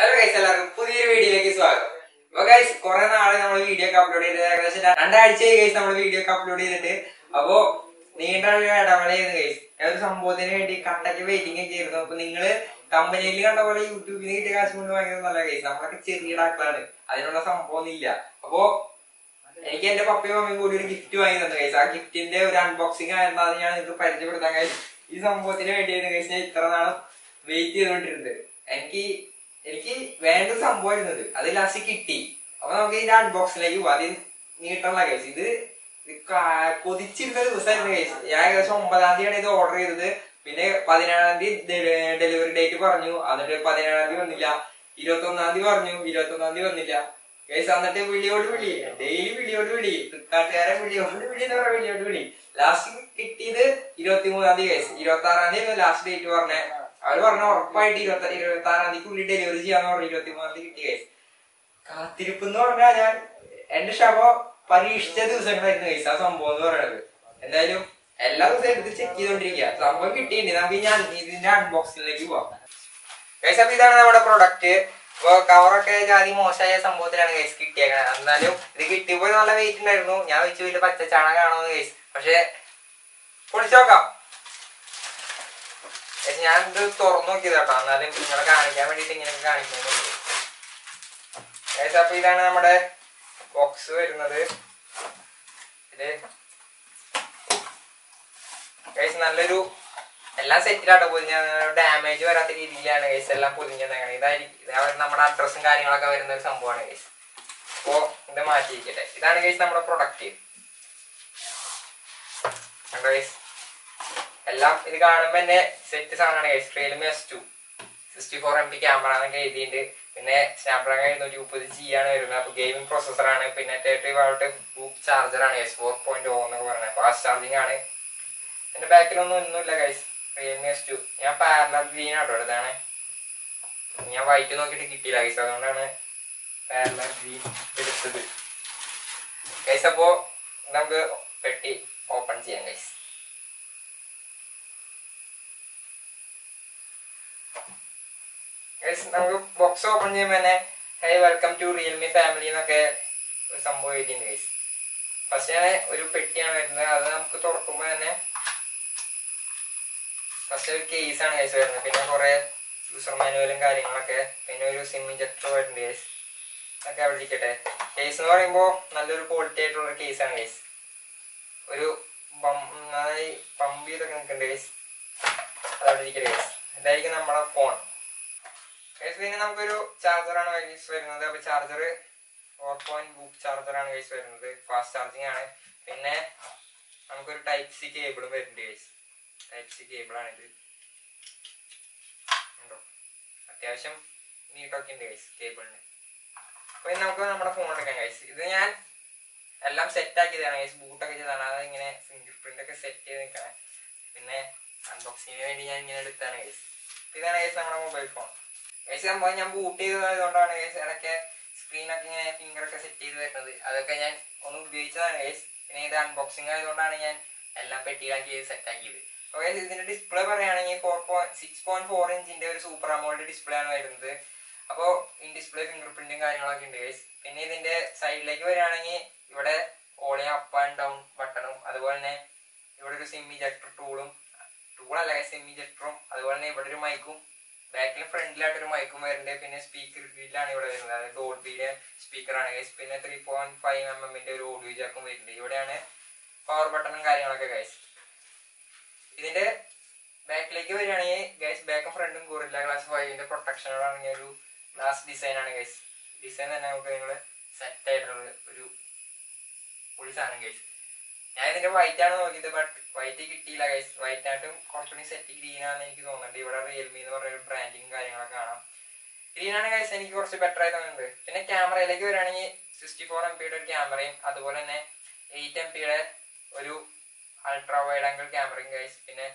Hello guys, എല്ലാവർക്കും പുതിയൊരു വീഡിയോയിലേക്ക് സ്വാഗതം. അപ്പോൾ ഗൈസ് കുറേ നാളെ നമ്മൾ വീഡിയോ ഒക്കെ അപ്ലോഡ് ചെയ്തിട്ട് ഏകദേശം രണ്ടാഴ്ചയായി ഗൈസ് നമ്മൾ വീഡിയോ ഒക്കെ അപ്ലോഡ് ചെയ്തിട്ട് അപ്പോൾ നീണ്ട ഇടവേളയായിരുന്നു ഗൈസ്. ഞാൻ ഒരു സംഭവത്തിന് വേണ്ടി കണ്ടൊക്കെ വെയിറ്റിംഗ് ഒക്കെ ആയിരുന്നു. അപ്പോൾ നിങ്ങൾ കമ്പനിയിൽ കണ്ട പോലെ യൂട്യൂബിൽ നിന്ന് കിട്ടിയ കാശ് കൊണ്ട് വാങ്ങിയതല്ല ഗൈസ്, നമ്മളൊക്കെ ചെറിയ ആക്കളാണ്, അതിനുള്ള സംഭവം ഇല്ല. അപ്പോൾ എനിക്ക് എന്റെ പപ്പയും മമ്മിയും കൂടി ഒരു ഗിഫ്റ്റ് വാങ്ങി തന്നു ഗൈസ്. ആ ഗിഫ്റ്റിന്റെ ഒരു അൺബോക്സിംഗ് ആയിരുന്നു, അത് ഞാൻ നിങ്ങൾക്ക് പരിചയപ്പെടുത്താൻ ഗൈസ്. ഈ സംഭവത്തിന് വേണ്ടിയായിരുന്നു ഗൈസ് ഞാൻ ഇത്ര നാളും വെയിറ്റ് ചെയ്തുകൊണ്ടിരുന്നത്. എനിക്ക് വേണ്ട സംഭവം ഇരുന്നത് അത് ലാസ്റ്റ് കിട്ടി. അപ്പൊ നമുക്ക് ഇതിന്റെ അൺബോക്സിലേക്ക് പോവാം. അത് നീട്ടുള്ള കേസ്, ഇത് കൊതിച്ചിരുന്ന ദിവസമായിരുന്നു കേസ്. ഞാൻ ഏകദേശം 9-ാം തീയതിയാണ് ഇത് ഓർഡർ ചെയ്തത്. പിന്നെ 17-ാം തീയതി ഡെലിവറി ഡേറ്റ് പറഞ്ഞു. എന്നിട്ട് 17-ാം തീയതി വന്നില്ല, 21-ാം തീയതി പറഞ്ഞു, 21-ാം തീയതി വന്നില്ല കേസ്. എന്നിട്ട് വിളിയോട് വിളി, ഡെയിലി വിളിയോട് വിളി, തൃക്കാട്ടുകാരെ വിളിയോട് വിളി എന്ന് പറഞ്ഞാൽ വിളിയോട് വിളി. ലാസ്റ്റ് കിട്ടിയത് 23-ാം തീയതി കേസ്. 26-ാം തീയതി ലാസ്റ്റ് ഡേറ്റ് പറഞ്ഞേ. അവര് പറഞ്ഞ ഉറപ്പായിട്ട് 26-ാം തീയതിക്കുള്ളിൽ ഡെലിവറി ചെയ്യാന്ന് പറഞ്ഞു. 23-ാം തീയതി കിട്ടി ഗൈസ്. കാത്തിരിപ്പ് എന്ന് പറഞ്ഞാൽ ഞാൻ എന്റെ ശവ പരീക്ഷിച്ച ദിവസങ്ങളായിരുന്നു ഗൈസ് ആ സംഭവം എന്ന് പറയുന്നത്. എന്തായാലും എല്ലാ ദിവസവും എടുത്ത് ചെക്ക് ചെയ്തോണ്ടിരിക്കുക. സംഭവം കിട്ടിയിട്ടുണ്ട്. നമുക്ക് ഞാൻ ഇതിന്റെ അൺബോക്സിംഗിലേക്ക് പോവാം ഗൈസ്. അപ്പൊ ഇതാണ് നമ്മുടെ പ്രൊഡക്റ്റ്. ഇപ്പൊ കവറൊക്കെ ജാതി മോശമായ സംഭവത്തിലാണ് ഗൈസ് കിട്ടിയേക്കണത്. എന്നാലും ഇത് കിട്ടിയപ്പോൾ നല്ല വെയിറ്റ് ഉണ്ടായിരുന്നു. ഞാൻ വെച്ച് വലിയ പച്ചച്ചാണകാണോന്ന് ഗൈസ്, പക്ഷെ പൊളിച്ചു നോക്കാം. ഞാനിത് തുറന്നു നോക്കിയത് കേട്ടോ, എന്നാലും നിങ്ങളെ കാണിക്കാൻ വേണ്ടിട്ട് ഇങ്ങനെയൊക്കെ കാണിക്കുന്നത്. അപ്പൊ ഇതാണ് നമ്മുടെ ബോക്സ് വരുന്നത്. നല്ലൊരു എല്ലാം സെറ്റിലാട്ടോ പൊതിഞ്ഞ, ഡാമേജ് വരാത്ത രീതിയിലാണ് ഗൈസ് എല്ലാം പൊതിഞ്ഞതാണ്. ഇതായിരിക്കും നമ്മുടെ അഡ്രസ്സും കാര്യങ്ങളൊക്കെ വരുന്ന ഒരു സംഭവമാണ് ഗൈസ്. അപ്പോ ഇത് മാറ്റിയിരിക്കട്ടെ. ഇതാണ് ഗൈസ് നമ്മുടെ പ്രൊഡക്റ്റ്. കണ്ടോ ഗൈസ്, എല്ലാം ഇത് കാണുമ്പോ തന്നെ സെറ്റ് സാധനമാണ് guys. Realme S2 64 MB camera എന്നൊക്കെ എഴുതിയിട്ടുണ്ട്. പിന്നെ സ്നാപ്ഡ്രാഗൺ 830G ആണ് വരുന്നത്. അപ്പൊ ഗെയിമിംഗ് പ്രോസസറാണ്. പിന്നെ 30W ചാർജറാണ് ഗൈസ്, 4.0 എന്നൊക്കെ പറയുന്നത്. ഫാസ്റ്റ് ചാർജിങ് ആണ്. എന്റെ ബാക്കിലൊന്നും ഒന്നുമില്ല ഗൈസ്. റിയൽമി S2 ഞാൻ പാരലൽ ഗ്രീൻ ആട്ടോ എടുത്താണ്. ഞാൻ വൈറ്റ് നോക്കിയിട്ട് കിട്ടിയില്ല ഗൈസ്, അതുകൊണ്ടാണ് പാരലൽ ഗ്രീൻ എടുത്തത് ഗൈസ്. അപ്പോ നമുക്ക് പെട്ടി ഓപ്പൺ ചെയ്യാം ഗൈസ്. നമുക്ക് ബോക്സ് ഓപ്പൺ ചെയ്യുമ്പോൾ തന്നെ hi welcome to Realme family എന്നൊക്കെ ഒരു സംഭവം എഴുതിയിട്ടുണ്ട് ഗൈസ്. ഫസ്റ്റ് ഞാൻ ഒരു പെട്ടിയാണ് വരുന്നത്. അത് നമുക്ക് തുറക്കുമ്പോൾ തന്നെ ഫസ്റ്റ് ഒരു കേസാണ് ഗൈസ് വരുന്നത്. പിന്നെ കുറെ യൂസർ മാനുവലും കാര്യങ്ങളൊക്കെ, പിന്നെ ഒരു സിം ഇഞ്ചക്ടർ വരുന്നുണ്ട് ഗൈസ്. അതൊക്കെ അവിടെ ഇരിക്കട്ടെ. കേസ് എന്ന് പറയുമ്പോൾ നല്ലൊരു ക്വാളിറ്റി ആയിട്ടുള്ള കേസാണ് ഗൈസ്. ഒരു നന്നായി പമ്പ് ചെയ്തൊക്കെ നിൽക്കുന്നുണ്ട് ഗൈസ്. അതവിടെ ഇരിക്കട്ടെ ഗൈസ്. ഇതായിരിക്കും നമ്മുടെ ഫോൺ. പിന്നെ നമുക്കൊരു ചാർജറാണ് ഗൈസ് വരുന്നത്. അപ്പൊ ചാർജർ 4.2 ചാർജറാണ് ഗൈസ് വരുന്നത്. ഫാസ്റ്റ് ചാർജിങ് ആണ്. പിന്നെ നമുക്കൊരു ടൈപ്പ് C കേബിളും വരുന്നുണ്ട് ഗൈസ്. Type C കേബിളാണിത്. ഉണ്ടോ അത്യാവശ്യം നീട്ടൊക്കെ ഉണ്ട് ഗൈസ് കേബിളിന്. അപ്പൊ നമുക്ക് നമ്മുടെ ഫോൺ എടുക്കാം ഗൈസ്. ഇത് ഞാൻ എല്ലാം സെറ്റ് ആക്കിയതാണ് ഗൈസ്, ബൂട്ടൊക്കെ ചെയ്താണ്. അതിങ്ങനെ ഫിംഗർ പ്രിന്റ് ഒക്കെ സെറ്റ് ചെയ്ത് നിൽക്കണേ. പിന്നെ അൺബോക്സിങ്ങിന് വേണ്ടി ഞാൻ ഇങ്ങനെ എടുത്താണ് ഗൈസ്. ഇതാണ് ഗൈസ് നമ്മുടെ മൊബൈൽ ഫോൺ ഗൈസ്. സംഭവം ഞാൻ ബൂട്ട് ചെയ്തതായതുകൊണ്ടാണ് ഗൈസ് ഇടയ്ക്ക് സ്ക്രീനൊക്കെ ഇങ്ങനെ ഫിംഗറൊക്കെ സെറ്റ് ചെയ്ത് വരുന്നത്. അതൊക്കെ ഞാൻ ഒന്ന് ഉപയോഗിച്ചതാണ് ഗൈസ്. പിന്നെ ഇത് അൺബോക്സിങ് ആയതുകൊണ്ടാണ് ഞാൻ എല്ലാം പെട്ടിയിലാക്കി സെറ്റ് ആക്കിയത്. അപ്പോൾ ഗൈസ് ഇതിന്റെ ഡിസ്പ്ലേ പറയുകയാണെങ്കിൽ 6.4 ഇഞ്ചിന്റെ ഒരു സൂപ്പർ AMOLED ഡിസ്പ്ലേ ആണ് വരുന്നത്. അപ്പോൾ ഈ ഡിസ്പ്ലേ ഫിംഗർ പ്രിന്റും കാര്യങ്ങളൊക്കെ ഉണ്ട് ഗൈസ്. പിന്നെ ഇതിന്റെ സൈഡിലേക്ക് വരികയാണെങ്കിൽ ഇവിടെ ഓളിയ അപ്പ് ആൻഡ് ഡൗൺ ബട്ടണും, അതുപോലെ തന്നെ ഇവിടെ ഒരു സിം ഇഞ്ചക്ടർ ടൂളല്ല സിം ഇഞ്ചക്ടറും, അതുപോലെ തന്നെ ഇവിടെ ഒരു മൈക്കും, ബാക്കിലും ഫ്രണ്ടിലായിട്ടൊരു മൈക്കും വരുന്നുണ്ട്. പിന്നെ സ്പീക്കർ ഫീൽഡാണ് ഇവിടെ വരുന്നത്, അതായത് ഡോൾബിയുടെ സ്പീക്കറാണ് ഗൈസ്. പിന്നെ 3.5 mmന്റെ ഒരു ഓഡിയോ ജാക്കും വരുന്നുണ്ട്. ഇവിടെയാണ് പവർ ബട്ടണും കാര്യങ്ങളൊക്കെ ഗൈസ്. ഇതിന്റെ ബാക്കിലേക്ക് വരികയാണെങ്കിൽ ഗൈസ് ബാക്കും ഫ്രണ്ടും ഗോറില്ല ഗ്ലാസ് 5ന്റെ പ്രൊട്ടക്ഷനോടാണെങ്കിൽ ഒരു ഗ്ലാസ് ഡിസൈനാണ് ഗൈസ്. ഡിസൈൻ തന്നെ നമുക്ക് നിങ്ങള് സെറ്റ് ആയിട്ടുള്ള ഒരു പൊളി സാധനം ഗൈസ്. ഞാൻ ഇതിന്റെ വൈറ്റ് ആണ് നോക്കിയത്, ബട്ട് വൈറ്റ് കിട്ടിയില്ല ഗൈസ്. വൈറ്റ് ആയിട്ടും കുറച്ചുകൂടി സെറ്റ് ഗ്രീൻ ആണെന്ന് എനിക്ക് തോന്നുന്നുണ്ട്. ഇവിടെ റിയൽമി എന്ന് പറഞ്ഞൊരു ബ്രാൻഡിങ് കാര്യങ്ങളൊക്കെ കാണാം. ഗ്രീൻ ആണ് ഗൈസ്, എനിക്ക് കുറച്ച് ബെറ്റർ ആയി തോന്നുന്നുണ്ട്. പിന്നെ ക്യാമറയിലേക്ക് വരികയാണെങ്കിൽ 64 MB ഒരു ക്യാമറയും, അതുപോലെ തന്നെ 8 MB ഒരു അൾട്രാ വൈഡ് ആംഗിൾ ക്യാമറയും ഗൈസ്. പിന്നെ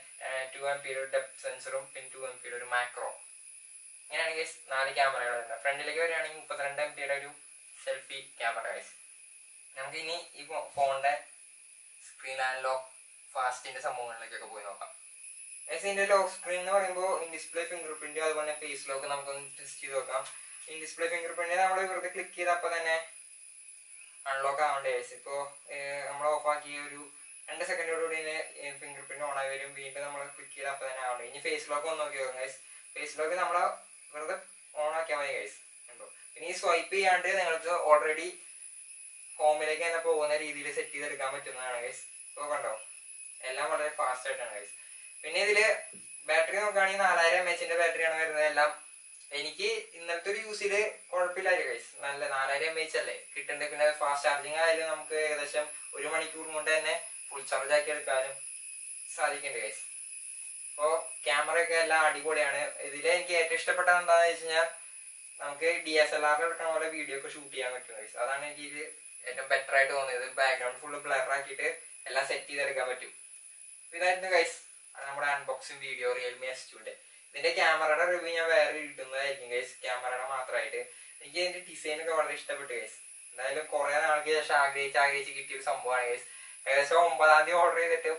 2 MB ഡെപ്ത് സെൻസറും, പിന്നെ 2 MB ഒരു മാക്രോ. ഇങ്ങനെയാണ് ഗൈസ് 4 ക്യാമറകൾ വരുന്നത്. ഫ്രണ്ടിലേക്ക് വരികയാണെങ്കിൽ 32 MB ഒരു സെൽഫി ക്യാമറ ഗൈസ്. നമുക്ക് ഇനി ഈ ഫോണിന്റെ സ്ക്രീൻ അൺലോക്ക് ഫാസ്റ്റിന്റെ സംഭവങ്ങളിലേക്കൊക്കെ പോയി നോക്കാം. ഇതിന്റെ ലോക്ക് സ്ക്രീൻ എന്ന് പറയുമ്പോൾ ഡിസ്പ്ലേ ഫിംഗർ പ്രിന്റ് അതുപോലെ ഫേസ് ലോക്ക് നമുക്കൊന്ന് ടെസ്റ്റ് ചെയ്ത് നോക്കാം. In display fingerprint, we click unlock fingerprint on click face lock on guys. Face lock on guys. If swipe and already home set guys. So fast battery battery use it or pillar guys. Nalana Mitchell, kitten the fast charging island, full charge guys. Oh, camera test DSLR video shoot guys. Background full of black set that guys, unboxing video the camera review is very good. Camera is very good. Design is very good. The Korean is very good. Subscribe to the bell icon and enable it. So,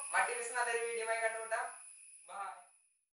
Martin is another video.